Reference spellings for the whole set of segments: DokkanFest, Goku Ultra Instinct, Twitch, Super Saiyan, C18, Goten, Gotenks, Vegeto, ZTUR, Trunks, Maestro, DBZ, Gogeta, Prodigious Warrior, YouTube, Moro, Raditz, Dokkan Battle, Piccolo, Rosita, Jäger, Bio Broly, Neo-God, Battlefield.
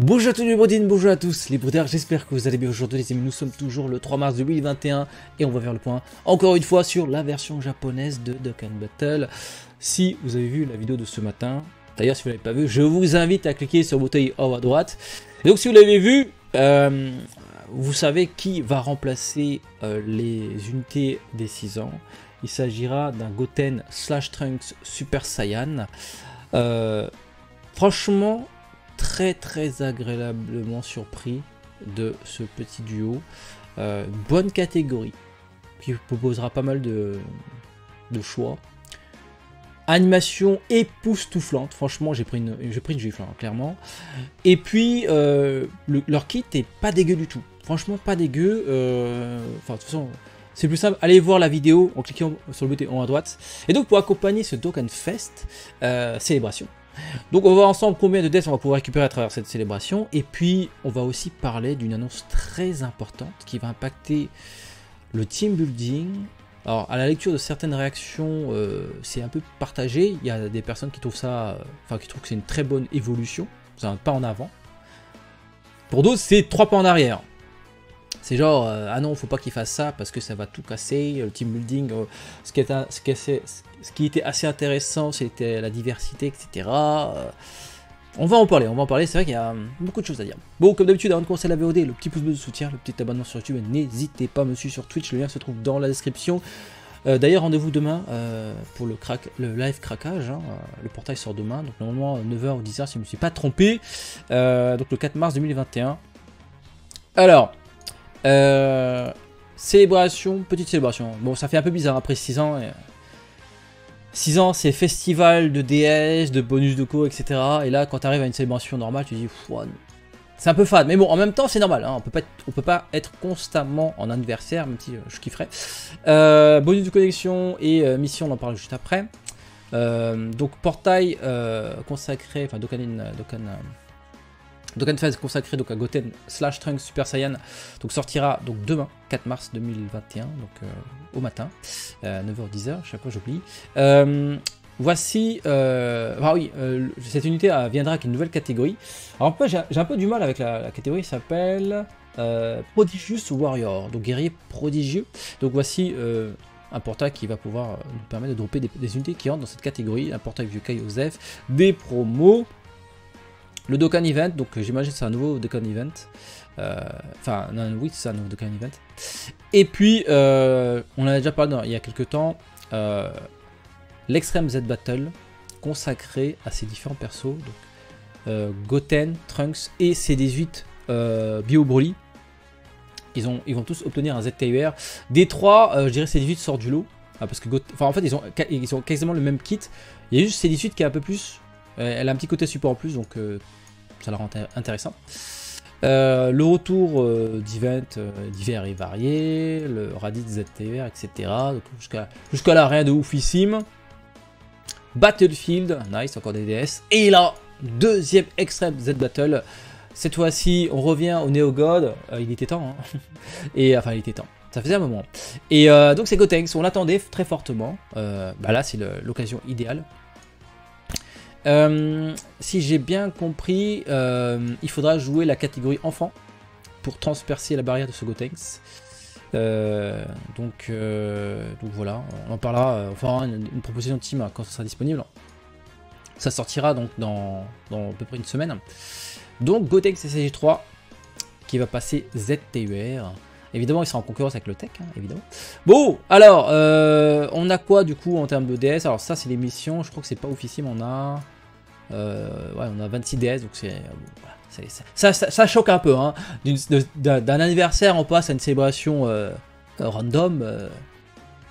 Bonjour à tous les Brodines, bonjour à tous les Brodeurs, j'espère que vous allez bien aujourd'hui les amis. Nous sommes toujours le 3 mars 2021 et on va faire le point encore une fois sur la version japonaise de Dokkan Battle. Si vous avez vu la vidéo de ce matin, d'ailleurs si vous ne l'avez pas vu, je vous invite à cliquer sur le bouton en haut à droite. Et donc si vous l'avez vu, vous savez qui va remplacer les unités des 6 ans. Il s'agira d'un Goten / Trunks Super Saiyan. Franchement, très agréablement surpris de ce petit duo, bonne catégorie qui proposera pas mal de choix. Animation époustouflante, franchement j'ai pris une gifle hein, clairement. Et puis leur kit est pas dégueu du tout, franchement pas dégueu. Enfin de toute façon c'est plus simple, allez voir la vidéo en cliquant sur le bouton en haut à droite. Et donc pour accompagner ce Dokkan Fest célébration, donc on va voir ensemble combien de deaths on va pouvoir récupérer à travers cette célébration. Et puis on va aussi parler d'une annonce très importante qui va impacter le team building. Alors à la lecture de certaines réactions, c'est un peu partagé. Il y a des personnes qui trouvent ça, qui trouvent que c'est une très bonne évolution, c'est un pas en avant. Pour d'autres c'est 3 pas en arrière. C'est genre, ah non, faut pas qu'il fasse ça parce que ça va tout casser, le team building, ce qui était assez intéressant, c'était la diversité, etc. On va en parler, c'est vrai qu'il y a beaucoup de choses à dire. Bon, comme d'habitude, avant de commencer la VOD, le petit pouce bleu de soutien, le petit abonnement sur YouTube, n'hésitez pas à me suivre sur Twitch, le lien se trouve dans la description. D'ailleurs, rendez-vous demain pour le live craquage, hein. Le portail sort demain, donc normalement 9h ou 10h si je ne me suis pas trompé, donc le 4 mars 2021. Alors... célébration, petite célébration. Bon, ça fait un peu bizarre après 6 ans. 6 ans, c'est festival de DS, de bonus de co, etc. Et là, quand tu arrives à une célébration normale, tu dis, c'est un peu fade. Mais bon, en même temps, c'est normal. Hein. On peut pas être constamment en anniversaire, même si je kifferais. Bonus de connexion et mission, on en parle juste après. Donc, portail consacré, enfin, Dokkan Fest consacré donc à Goten / Trunks Super Saiyan, donc sortira donc demain 4 mars 2021 donc au matin 9h-10h, chaque fois j'oublie. Voici cette unité viendra avec une nouvelle catégorie. Alors après j'ai un peu du mal avec la catégorie, s'appelle Prodigious Warrior, donc guerrier prodigieux. Donc voici un portail qui va pouvoir nous permettre de dropper des unités qui rentrent dans cette catégorie, un portail vieux Kai-Osef, des promos. Le Dokkan Event, donc j'imagine c'est un nouveau Dokkan Event. C'est un nouveau Dokkan Event. Et puis, on en a déjà parlé il y a quelques temps, l'Extreme Z Battle consacré à ses différents persos. Donc, Goten, Trunks et C18 Bio Broly. Ils vont tous obtenir un ZTUR. Des 3, je dirais C18 sort du lot. Parce que en fait, ils ont quasiment le même kit. Il y a juste C18 qui est un peu plus... Elle a un petit côté support en plus, donc ça la rend intéressant. Le retour d'events divers et variés, le Raditz ZTR, etc. Jusqu'à là, rien de oufissime. Battlefield, nice, encore des DS. Et là, deuxième extrême Z Battle. Cette fois-ci, on revient au Neo-God. Il était temps, hein. Il était temps. Ça faisait un moment. Et donc, c'est Gotenks. On l'attendait très fortement. Là, c'est l'occasion idéale. Si j'ai bien compris, il faudra jouer la catégorie enfant pour transpercer la barrière de ce Gotenks. Donc voilà, on en parlera, on fera une proposition de team quand ça sera disponible. Ça sortira donc dans à peu près une semaine. Donc Gotenks CG3 qui va passer ZTUR. Évidemment, il sera en concurrence avec le Tech, hein, évidemment. Bon, alors, on a quoi du coup en termes de DS? Alors ça, c'est les missions, je crois que c'est pas officiel, mais on a... on a 26 DS, donc c'est... Ça choque un peu, hein. D'un anniversaire, on passe à une célébration random.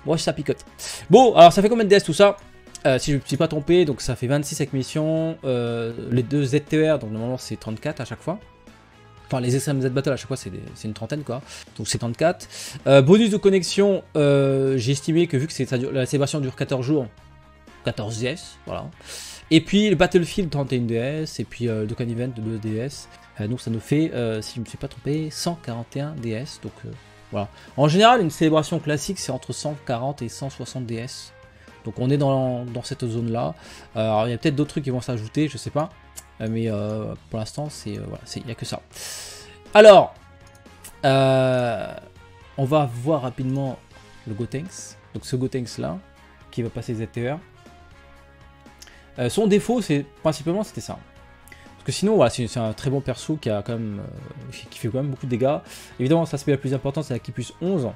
Ouais, ça picote. Bon, alors ça fait combien de DS tout ça? Si je ne me suis pas trompé, donc ça fait 26 avec missions. Les 2 ZTR, donc normalement c'est 34 à chaque fois. Enfin, les Extreme Z Battle à chaque fois c'est une trentaine quoi, donc c'est 34. Bonus de connexion, j'ai estimé que vu que la célébration dure 14 jours, 14 DS, voilà. Et puis le Battlefield 31 DS, et puis le Dokkan Event de 2 DS, donc ça nous fait, si je ne me suis pas trompé, 141 DS, donc voilà. En général, une célébration classique c'est entre 140 et 160 DS, donc on est dans cette zone là. Alors il y a peut-être d'autres trucs qui vont s'ajouter, je sais pas. mais pour l'instant, c'est voilà, il n'y a que ça. Alors, on va voir rapidement le Gotenks. Donc ce Gotenks là, qui va passer ZTR. Son défaut, c'est principalement c'était ça. Parce que sinon, voilà, c'est un très bon perso qui a quand même, qui fait quand même beaucoup de dégâts. Évidemment, l'aspect la plus importante, c'est la ki plus 11.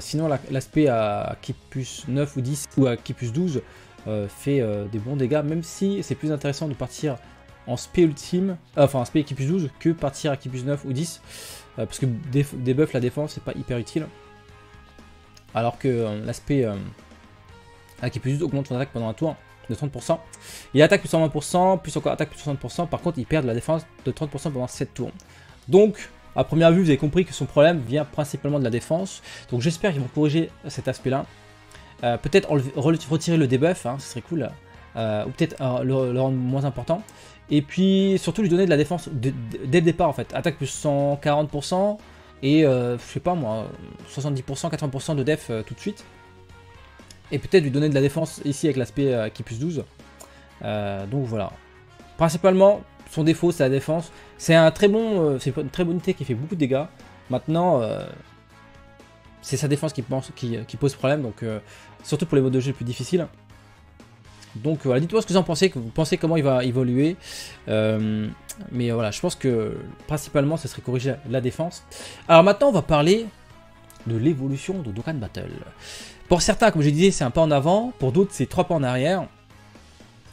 Sinon, l'aspect à ki plus 9 ou 10 ou à ki plus 12 fait des bons dégâts, même si c'est plus intéressant de partir en spé ultime, enfin en spé ki plus 12 que partir à ki plus 9 ou 10, parce que débuff la défense, c'est pas hyper utile. Alors que l'aspect à ki plus 12 augmente son attaque pendant un tour de 30%. Il attaque plus 120%, plus encore attaque plus 60%, par contre il perd de la défense de 30% pendant 7 tours. Donc, à première vue, vous avez compris que son problème vient principalement de la défense. Donc j'espère qu'ils vont corriger cet aspect-là. Peut-être retirer le debuff, hein, ce serait cool. Ou peut-être le rendre moins important. Et puis, surtout lui donner de la défense dès le départ, en fait. Attaque plus 140% et, je sais pas moi, 70%, 80% de def tout de suite. Et peut-être lui donner de la défense ici avec l'aspect ki plus 12. Donc voilà. Principalement, son défaut, c'est la défense. C'est un très bon, c'est une très bonne unité qui fait beaucoup de dégâts. Maintenant, c'est sa défense qui pose problème, donc surtout pour les modes de jeu les plus difficiles. Donc voilà, dites-moi ce que vous en pensez, que vous pensez comment il va évoluer. Mais voilà, je pense que principalement, ce serait corriger la défense. Alors maintenant, on va parler de l'évolution de Dokkan Battle. Pour certains, comme je disais, c'est un pas en avant. Pour d'autres, c'est 3 pas en arrière.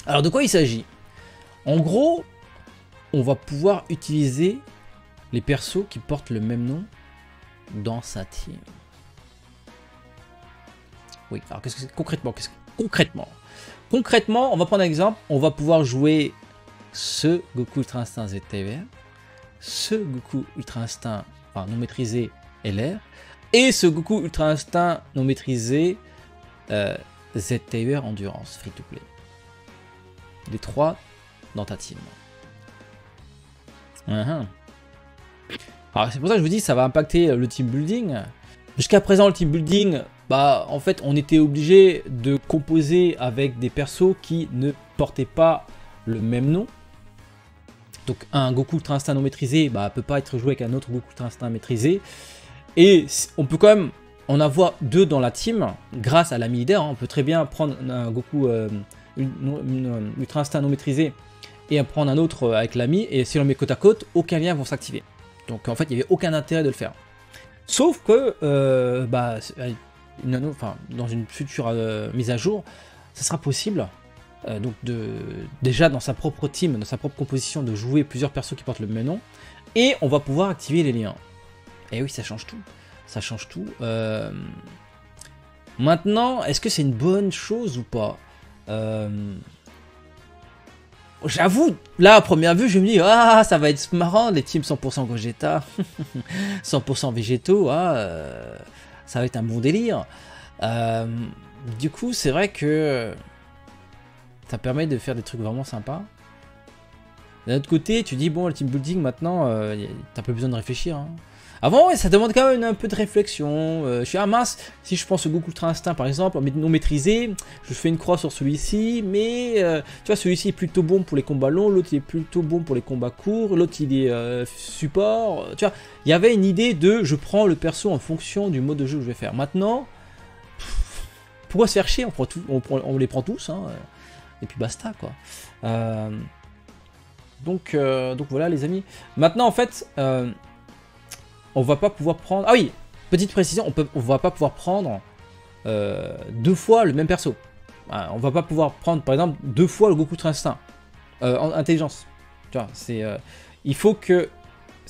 Alors de quoi il s'agit? En gros, on va pouvoir utiliser les persos qui portent le même nom dans sa team. Oui, alors qu'est-ce que c'est concrètement, concrètement, on va prendre un exemple. On va pouvoir jouer ce Goku Ultra Instinct ZTUR, ce Goku Ultra Instinct non maîtrisé LR, et ce Goku Ultra Instinct non maîtrisé ZTUR Endurance Free to Play. Les 3 dans ta team. Alors c'est pour ça que je vous dis, ça va impacter le team building. Jusqu'à présent, le team building, bah en fait, on était obligé de composer avec des persos qui ne portaient pas le même nom. Donc un Goku Ultra Instinct non maîtrisé, bah peut pas être joué avec un autre Goku Ultra Instinct maîtrisé. Et on peut quand même en avoir 2 dans la team grâce à l'ami leader. On peut très bien prendre un Goku Ultra Instinct non maîtrisé et prendre un autre avec l'ami, et si on met côte à côte, aucun lien vont s'activer. Donc en fait, il n'y avait aucun intérêt de le faire. Sauf que, dans une future mise à jour, ça sera possible, donc déjà dans sa propre team, dans sa propre composition, de jouer plusieurs persos qui portent le même nom, et on va pouvoir activer les liens. Et oui, ça change tout. Ça change tout. Maintenant, est-ce que c'est une bonne chose ou pas? J'avoue, là à première vue, je me dis, ah, ça va être marrant, les teams 100% Gogeta, 100% Vegeto, ça va être un bon délire. Du coup, c'est vrai que ça permet de faire des trucs vraiment sympas. D'un autre côté, tu dis, bon, le team building maintenant, t'as pas besoin de réfléchir. Hein. Avant, ouais, ça demande quand même un peu de réflexion. Je suis ah mince, si je pense au Goku Ultra Instinct par exemple, non maîtrisé, je fais une croix sur celui-ci, mais tu vois, celui-ci est plutôt bon pour les combats longs, l'autre il est plutôt bon pour les combats courts, l'autre il est support. Tu vois, il y avait une idée de je prends le perso en fonction du mode de jeu que je vais faire. Maintenant, pourquoi se faire chier, on les prend tous, hein, et puis basta quoi. Donc voilà les amis. Maintenant en fait. On va pas pouvoir prendre... Ah oui, petite précision, on va pas pouvoir prendre 2 fois le même perso. On va pas pouvoir prendre, par exemple, 2 fois le Goku Ultra Instinct en intelligence. Tu vois, c'est... il faut que...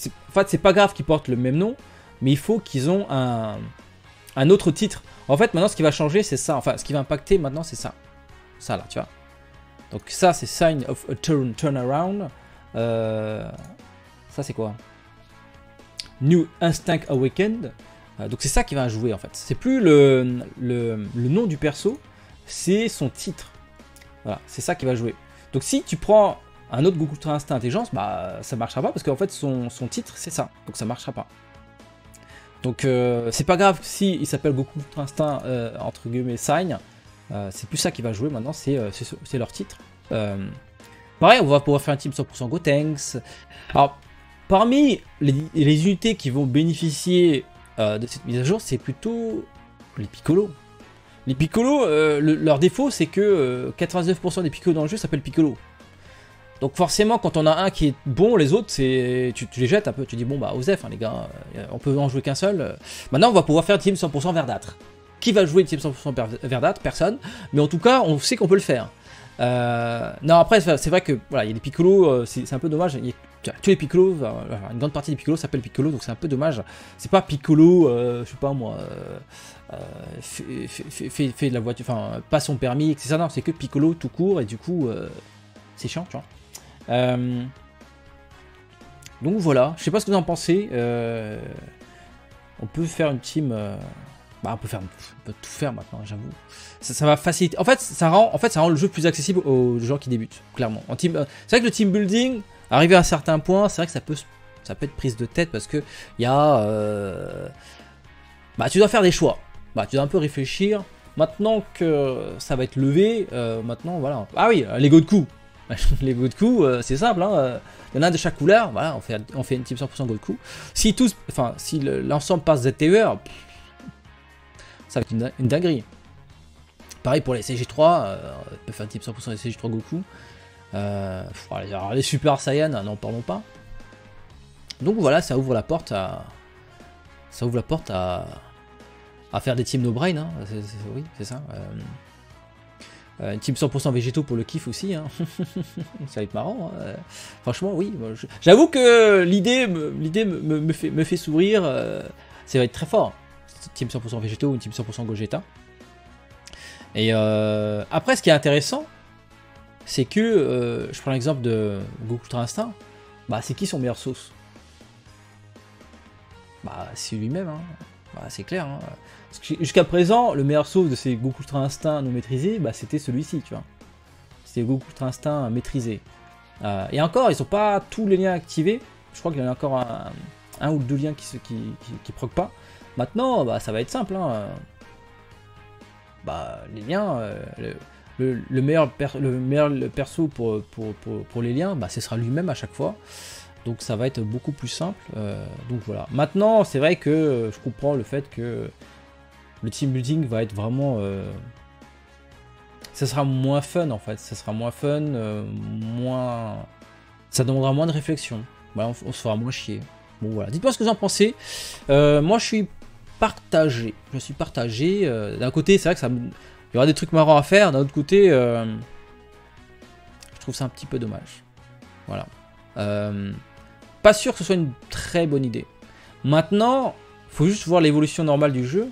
En fait, c'est pas grave qu'ils portent le même nom, mais il faut qu'ils ont un autre titre. En fait, maintenant, ce qui va changer, c'est ça. Enfin, ce qui va impacter, maintenant, c'est ça. Ça, là, tu vois. Donc ça, c'est Sign of a Turnaround. Ça, c'est quoi ? New Instinct Awakened, donc c'est ça qui va jouer en fait. C'est plus le nom du perso, c'est son titre. Voilà, c'est ça qui va jouer. Donc si tu prends un autre Goku Ultra Instinct Intelligence, bah ça marchera pas parce qu'en fait son titre c'est ça, donc ça marchera pas. Donc c'est pas grave si il s'appelle Goku Ultra Instinct entre guillemets Sign, c'est plus ça qui va jouer maintenant, c'est leur titre. Pareil, on va pouvoir faire un team 100% Gotenks. Alors, parmi les unités qui vont bénéficier de cette mise à jour, c'est plutôt les Piccolo. Les Piccolo, leur défaut, c'est que 89% des Piccolo dans le jeu s'appellent Piccolo. Donc forcément, quand on a un qui est bon, les autres, tu les jettes un peu. Tu dis, bon, bah, Osef, hein, les gars, on peut en jouer qu'un seul. Maintenant, on va pouvoir faire team 100% verdâtre. Qui va jouer team 100% verdâtre? Personne. Mais en tout cas, on sait qu'on peut le faire. Non, après, c'est vrai que, voilà, il y a des Piccolo, c'est un peu dommage. Tous les Piccolo, une grande partie des Piccolo s'appelle Piccolo, donc c'est un peu dommage. C'est pas Piccolo, je sais pas moi, fait de la voiture, enfin, pas son permis, etc. Non, c'est que Piccolo tout court, et du coup, c'est chiant, tu vois. Donc voilà, je sais pas ce que vous en pensez. On peut faire une team. Bah, on peut tout faire maintenant, j'avoue. Ça va faciliter. En fait, ça rend le jeu plus accessible aux gens qui débutent, clairement. C'est vrai que le team building, arrivé à un certain point, c'est vrai que ça peut être prise de tête parce que il y a. Bah, tu dois faire des choix. Bah, tu dois un peu réfléchir. Maintenant que ça va être levé, maintenant voilà. Ah oui, les Goku. Les Goku, c'est simple, hein. Il y en a un de chaque couleur, voilà, on fait une team 100% Goku. Si l'ensemble passe ZTUR, ça va être une dinguerie. Pareil pour les CG3, on peut faire une team 100% des CG3 Goku. Alors les Super Saiyan, n'en parlons pas. Donc voilà, ça ouvre la porte à faire des teams no brain, hein. Oui, c'est ça. Une team 100% végétaux pour le kiff aussi, hein. Ça va être marrant, hein. Franchement oui, j'avoue que l'idée me fait sourire, ça va être très fort, cette team 100% végétaux ou une team 100% Gogeta. Et après ce qui est intéressant, c'est que, je prends l'exemple de Goku Ultra Instinct, bah c'est qui son meilleur sauce? Bah c'est lui-même, hein. Bah, c'est clair, hein. Jusqu'à présent, le meilleur sauce de ces Goku Ultra Instinct non maîtrisés, bah, c'était celui-ci, tu vois. C'était Goku Ultra Instinct maîtrisé. Et encore, ils n'ont pas tous les liens activés. Je crois qu'il y en a encore un ou deux liens qui proc pas. Maintenant, bah, ça va être simple, hein. Bah, les liens, le meilleur perso pour les liens, bah, ce sera lui-même à chaque fois. Donc ça va être beaucoup plus simple. Donc voilà. Maintenant, c'est vrai que je comprends le fait que le team building va être vraiment... ça sera moins fun en fait. Ça sera moins fun, moins... Ça demandera moins de réflexion. Voilà, on se fera moins chier. Bon voilà. Dites-moi ce que vous en pensez. Moi, je suis partagé. D'un côté, c'est vrai que ça... Il y aura des trucs marrants à faire. D'un autre côté, je trouve ça un petit peu dommage. Voilà. Pas sûr que ce soit une très bonne idée. Maintenant, faut juste voir l'évolution normale du jeu.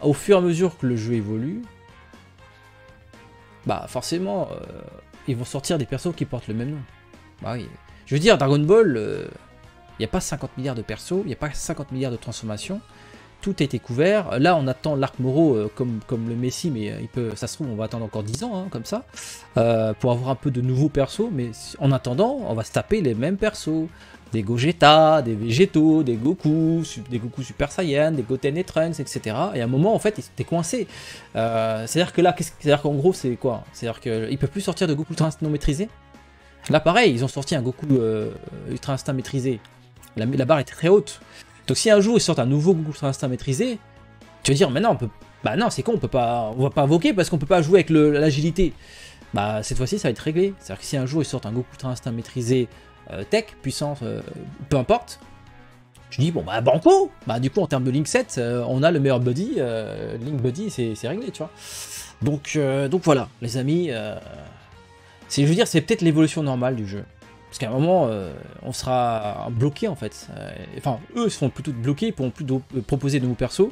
Au fur et à mesure que le jeu évolue, bah forcément, ils vont sortir des persos qui portent le même nom. Bah oui. Je veux dire, Dragon Ball, il n'y a pas 50 milliards de persos, il n'y a pas 50 milliards de transformations. Tout a été couvert. Là, on attend l'arc Moro comme le Messi, mais ça se trouve, on va attendre encore 10 ans, hein, comme ça, pour avoir un peu de nouveaux persos. Mais en attendant, on va se taper les mêmes persos. Des Gogeta, des Vegeto, des Goku Super Saiyan, des Goten et Trunks, etc. Et à un moment, en fait, t'es coincé. C'est-à-dire que là, c'est-à-dire qu'en gros, c'est quoi? C'est-à-dire qu'ils ne peuvent plus sortir de Goku Ultra Instinct non maîtrisé. Là, pareil, ils ont sorti un Goku Ultra Instinct maîtrisé. La barre était très haute. Donc si un jour ils sortent un nouveau Goku Ultra Instinct maîtrisé, tu vas dire mais non, bah non, c'est con, on va pas invoquer parce qu'on peut pas jouer avec l'agilité. Bah cette fois-ci ça va être réglé. C'est-à-dire que si un jour ils sortent un Goku Ultra Instinct maîtrisé, tech, puissance, peu importe, tu dis bon bah banco, bah du coup en termes de Link 7, on a le meilleur buddy, Link Buddy, c'est réglé, tu vois. Donc voilà, les amis, je veux dire, c'est peut-être l'évolution normale du jeu. Parce qu'à un moment, on sera bloqué en fait. Enfin, eux seront plutôt bloqués, ils pourront plus proposer de nouveaux persos.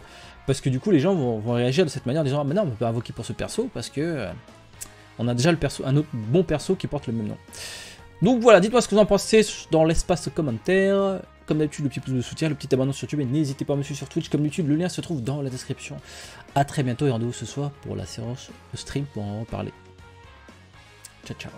Parce que du coup, les gens vont réagir de cette manière en disant ah, mais non, on peut pas invoquer pour ce perso parce que on a déjà un autre bon perso qui porte le même nom. Donc voilà, dites-moi ce que vous en pensez dans l'espace commentaire. Comme d'habitude, le petit pouce de soutien, le petit abonnement sur YouTube. Et n'hésitez pas à me suivre sur Twitch comme YouTube. Le lien se trouve dans la description. A très bientôt et rendez-vous ce soir pour la séance stream pour en parler. Ciao, ciao.